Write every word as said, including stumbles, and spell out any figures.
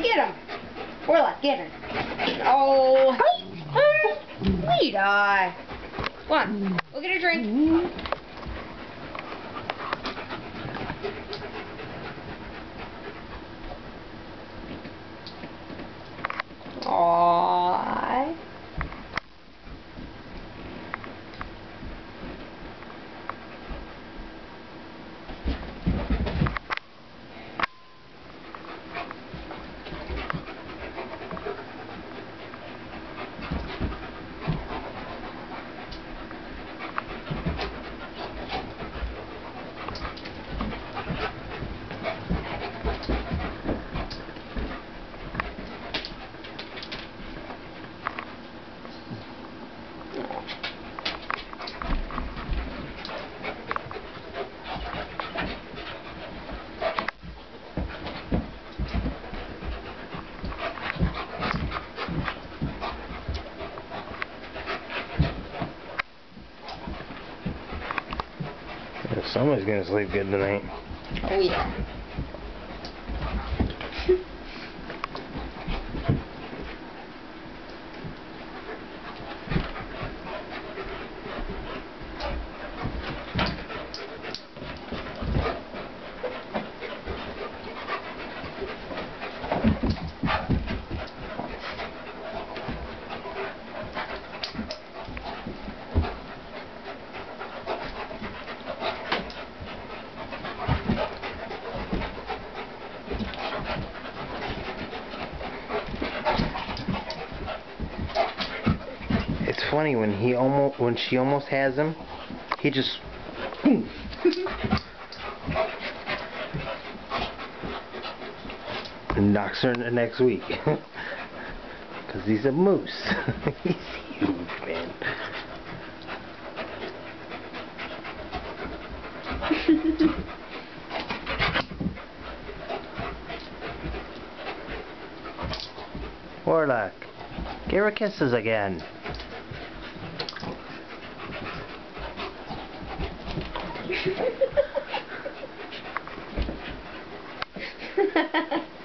Warlock, get him! Warlock, get her! Oh! We die! Come on, we'll get a drink. Aww. Somebody's gonna sleep good tonight. Oh yeah. Funny when he almost when she almost has him, he just boom. And knocks her in the next week because he's a moose. He's huge, man. Warlock, give her kisses again. Ha ha ha.